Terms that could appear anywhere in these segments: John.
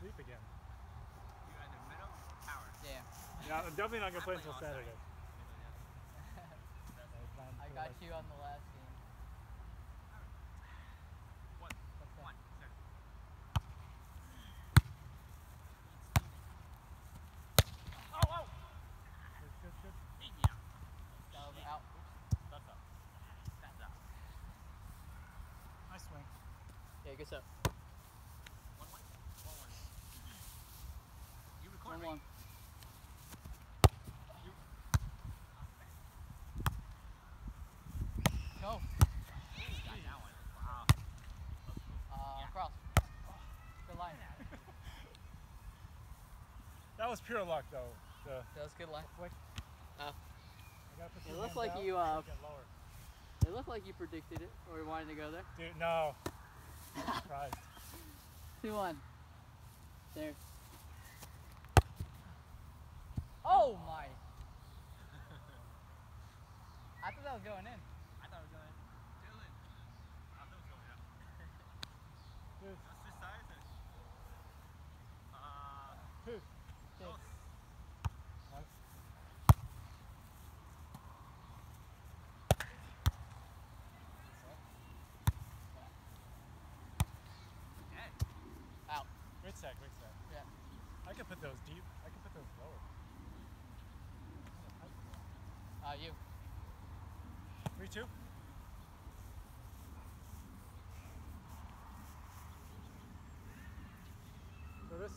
sleep again. You're in the middle of the tower. Yeah. Yeah, I'm definitely not going to play until Saturday. I got you on the last game. Good stuff. 1-1? 1-1. You record 1-1. Go. Got that one. Wow. Cross. Good line. That was pure luck, though. That was good line. It looked like you. It looked like you predicted it, or you wanted to go there. Dude, no. 2-1. There. Oh my! I thought that was going in. I thought it was going in. Dylan! I thought it was going out. Dude. That's the size of it. 2-6. Quick stack. Yeah. I can put those deep. I can put those lower. You. 3-2. Service.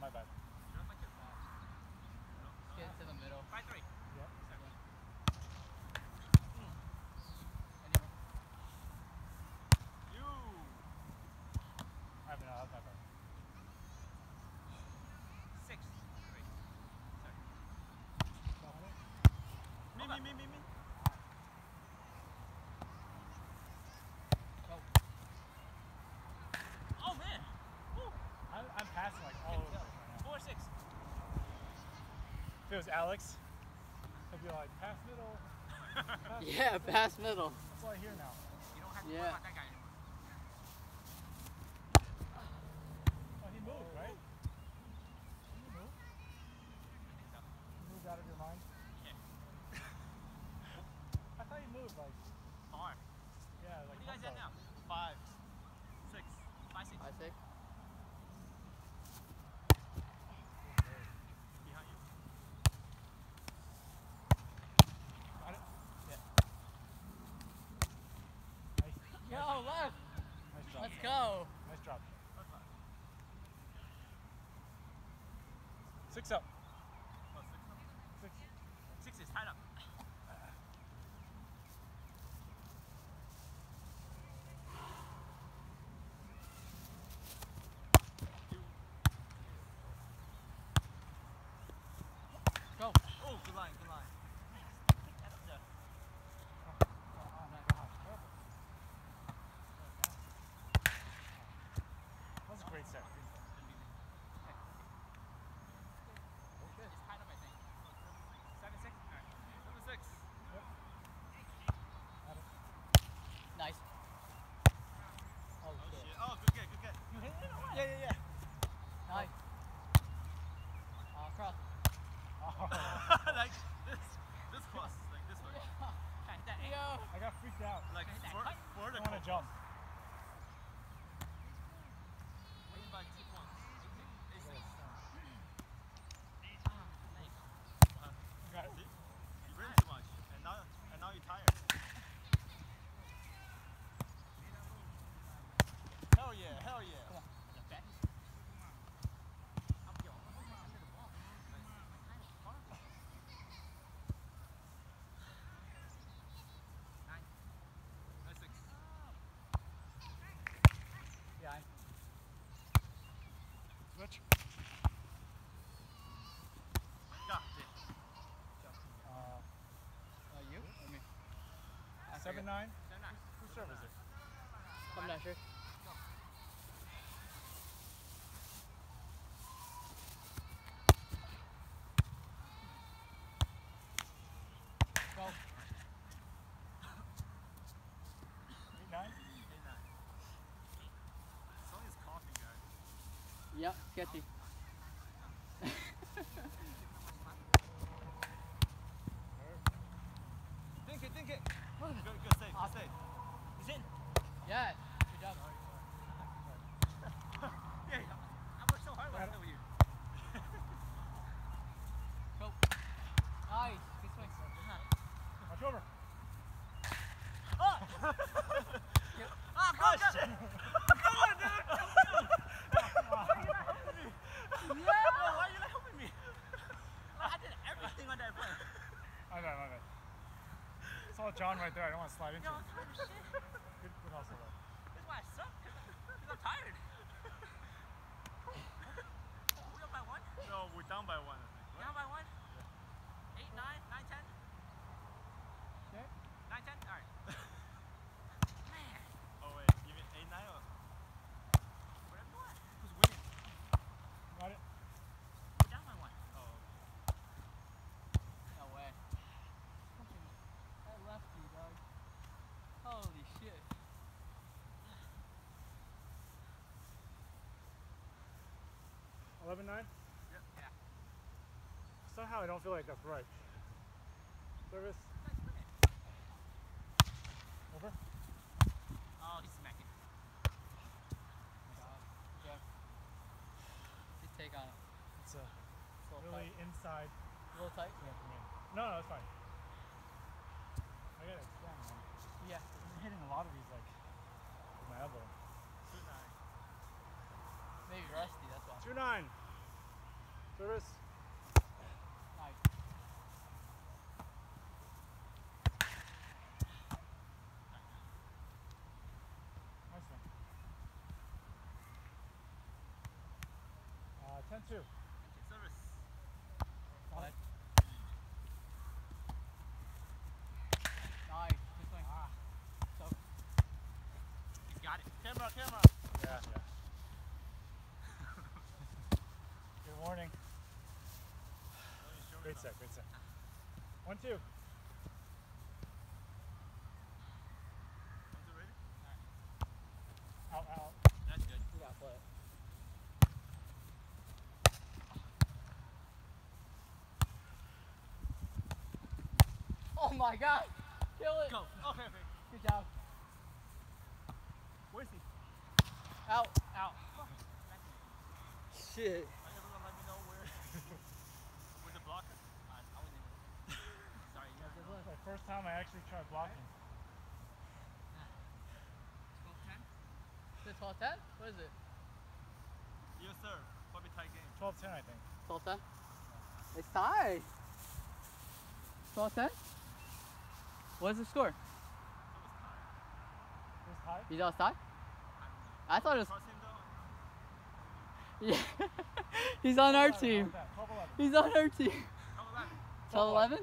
My bad. Get into the middle. 5-3. Yeah. You. I have another. That 6-3. Sorry. Me. If it was Alex, he'd be like, pass middle. Yeah, pass middle. That's all I hear now. You don't have to worry about that guy anymore. Oh, he moved, right? Did he move? He moved out of your mind? Yeah. I thought he moved, like. Hard. Yeah, like. What do you guys at now? 5-6. 5-6. 5-6. Go. Nice drop. 6-up. Oh, 6-up. 6. 6 is tied up. Go. Oh, good line, good line. It's tied up, I think. 7-6? and 9? Whose serve is it? I'm not sure. Go. 8-9? 8-9. It's only his coughing guy. Yep, catchy. Think it. Good save. Good save. He's in. Yeah. Good job. Yeah, I worked so hard last night with you. Go. Nice. Good swing. Watch over. Oh! Yep. Oh, gosh! Come on, dude! Why are you not helping me? Yeah. Bro, why are you not helping me? I did everything on that play. My bad, my bad. I saw John right there, I don't want to slide into him. Shit. Good hustle though. That's why I suck, because I'm tired. Are we up by one? No, we're down by one, I think. Right? Down by one? Yeah. 8, 9, 9, 10? Okay. 9, 10? Alright. Man. Oh wait, give it 8, 9 or? Whatever you want. Who's winning? Got it. We're down by one. Oh. No way. Lefty, dog. Holy shit. Yeah. 11-9? Yep. Yeah. Somehow I don't feel like that's right. Service. Over. Oh, he's smacking. Yeah. Good take on it. It's a really tight. Inside. A little tight? Yeah, for me. No, it's fine. I gotta extend, man. Yeah. I'm hitting a lot of these, like, with my elbow. 2-9. Maybe rusty, that's why. 2-9. Service. Nice. Nice one. 10-2. Service. Got it. Camera. Yeah, yeah. Good warning. Great set, great set. 1-2. Out, out. That's good. You got play. Oh my god! Kill it! Go. Okay, good job. Where is he? Out, out. Shit. Everyone let me know where. With the blocker? I wasn't even. Sorry, you guys. This is the first time I actually tried blocking. 12-10? Is it 12-10? What is it? Yes, sir. Probably tight game. 12-10, I think. 12-10? It's tied. 12-10? What is the score? It was tied. You thought it was tied? I thought it was... Yeah. He's on our team. He's on our team. 12-11? Alright.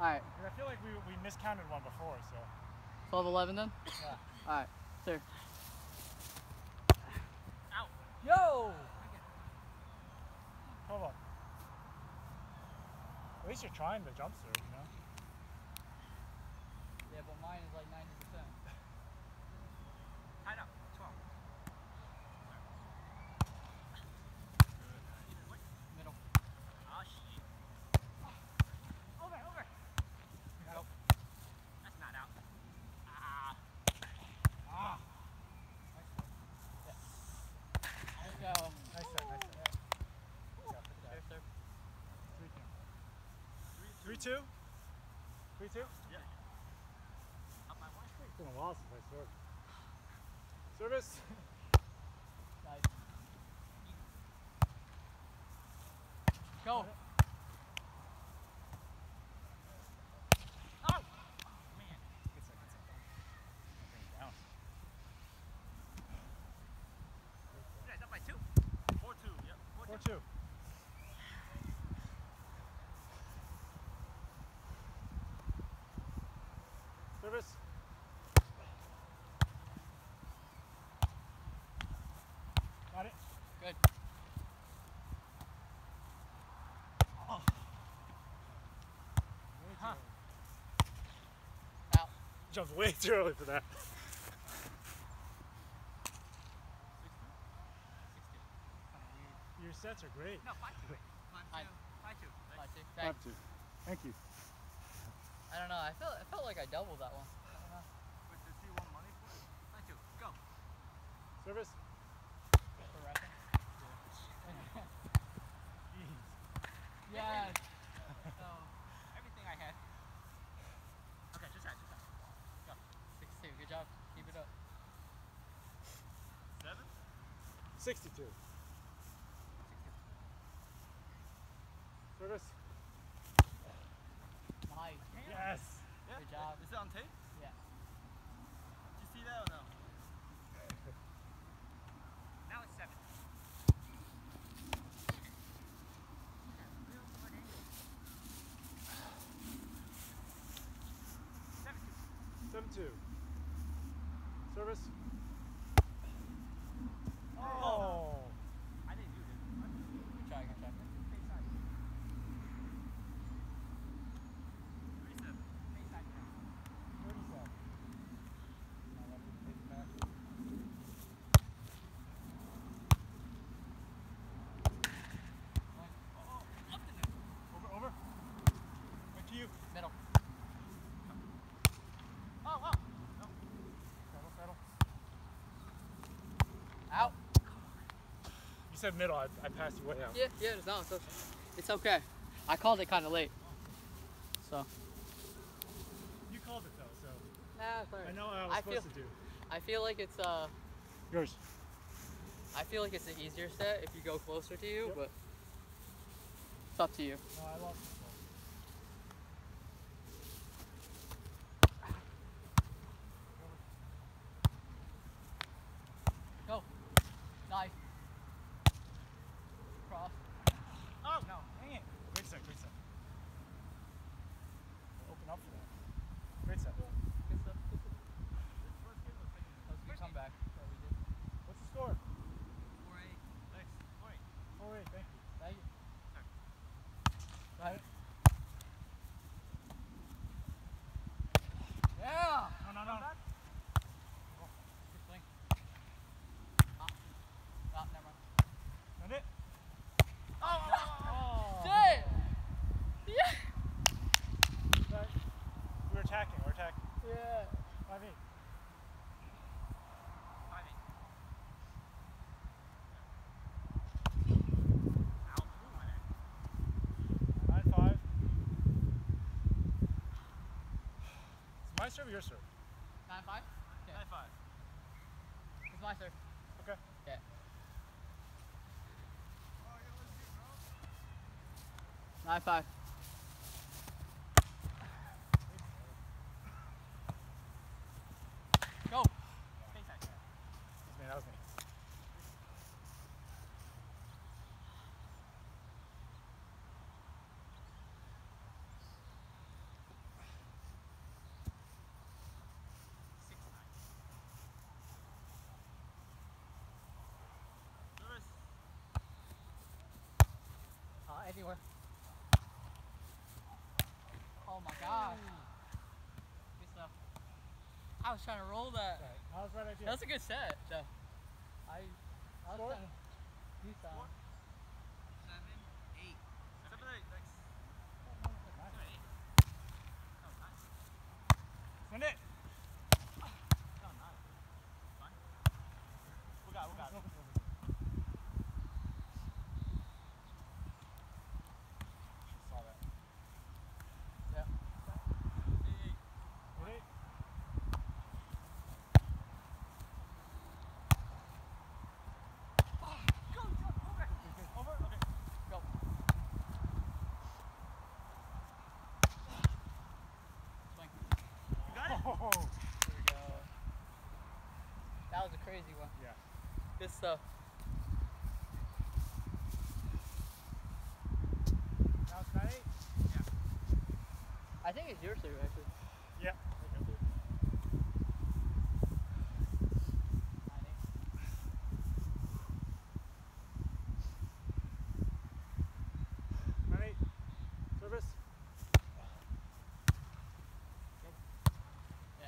I feel like we miscounted one before, so... 12-11 then? Yeah. Alright. Sir. Out. Yo! 12-11. At least you're trying to jump serve, you know? Yeah, but mine is like 90%. Tied up. Two? 3-2? Yeah. It's been a while since I served. Service. Nice. Go. Oh! Man. Good second. Bring it down. Yeah, it's up by 2? 4-2. Yep. 4-2. Service. comes way too early for that. 60. Your sets are great. No, 5-2. 5-2. 5-2. Thank you. I don't know. I felt like I doubled that one. With the T1 money for it. 5-2. Go. Service. Yeah. So everything I had. Okay, just add. Go. 62. Good job. Keep it up. 7. 62. 62. Service. Nice. Yes. Yeah. Good job. Is it on tape? Yeah. Did you see that or no? Now it's 7. Two. Service. Oh. Oh! I didn't do this. Good try. 37. 37. Oh, up the net. Over. Right to you. Middle. You said middle, I passed you way out. Yeah, it's okay. I called it kind of late. So. You called it though, so. Nah, sorry. I know what I was supposed to do. I feel like it's yours. I feel like it's an easier set if you go closer to you, yep. But it's up to you. No, I lost this one. My serve or your serve? 9-5? Okay. 9-5. It's my serve. Okay. Okay. Oh, you're listening, bro. 9-5. Go. That was me. Anywhere. Oh my gosh. Good stuff. I was trying to roll that. That was right idea. That was a good set. So I was trying to do something. 7-8. 7-8. Thanks. Oh, nice. Send it. No, not. Fine. We got it. Crazy one. Yeah. Good stuff. That was about 8? Yeah. I think it's your serve actually. Yeah. Service. Yeah.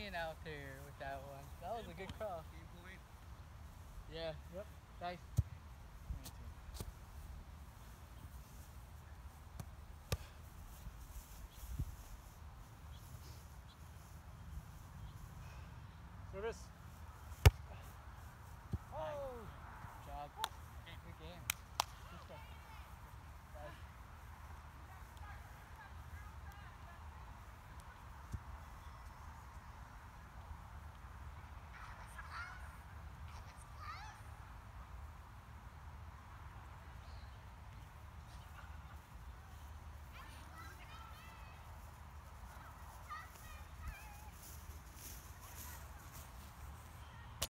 in out there with that one. That was a good call. Yeah. Yep.